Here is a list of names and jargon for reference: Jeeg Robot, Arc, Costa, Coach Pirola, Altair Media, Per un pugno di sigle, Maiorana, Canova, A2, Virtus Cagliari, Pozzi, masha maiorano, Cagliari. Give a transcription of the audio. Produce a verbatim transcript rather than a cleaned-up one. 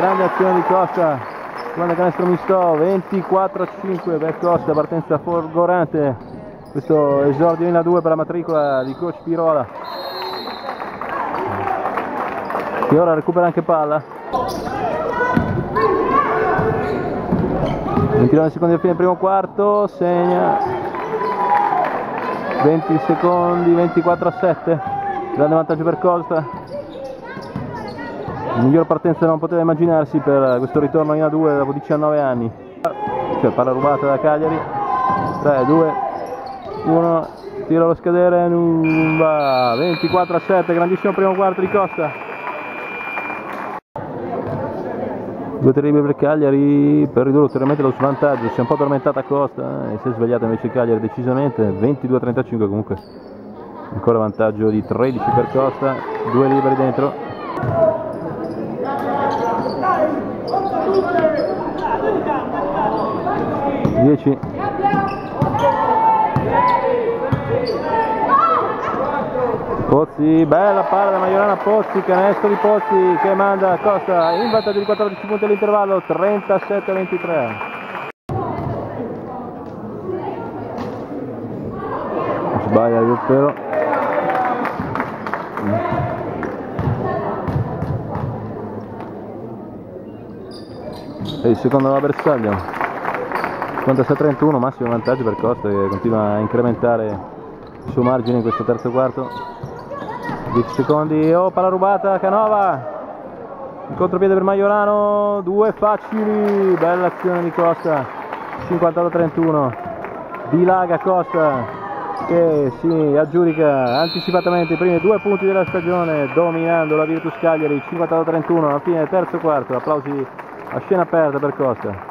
grande azione di Costa, grande canestro misto, ventiquattro a cinque per Costa, partenza folgorante, questo esordio in A due per la matricola di coach Pirola, che ora recupera anche palla. ventinove secondi alla fine del primo quarto, segna, venti secondi, ventiquattro a sette, grande vantaggio per Costa. Miglior partenza non poteva immaginarsi per questo ritorno in A due dopo diciannove anni. Cioè, palla rubata da Cagliari. tre, due, uno, tiro allo scadere, non va. ventiquattro a sette, grandissimo primo quarto di Costa. Due terribili per Cagliari per ridurre ulteriormente lo svantaggio. Si è un po' addormentata Costa e si è svegliata invece Cagliari decisamente. ventidue a trentacinque comunque. Ancora vantaggio di tredici per Costa, due liberi dentro. dieci Pozzi, bella palla da Maiorana. Pozzi, canestro di Pozzi che manda Costa in vantaggio di quattordici punti all'intervallo, trentasette a ventitré. Sbaglia io spero. E il secondo la bersaglio. cinquantasei a trentuno, massimo vantaggio per Costa, che continua a incrementare il suo margine in questo terzo quarto. dieci secondi, oh, palla rubata, Canova, il contropiede per Maiorano, due facili, bella azione di Costa, cinquantotto a trentuno, dilaga Costa che si aggiudica anticipatamente i primi due punti della stagione, dominando la Virtus Cagliari, cinquantotto a trentuno alla fine del terzo quarto, applausi a scena aperta per Costa.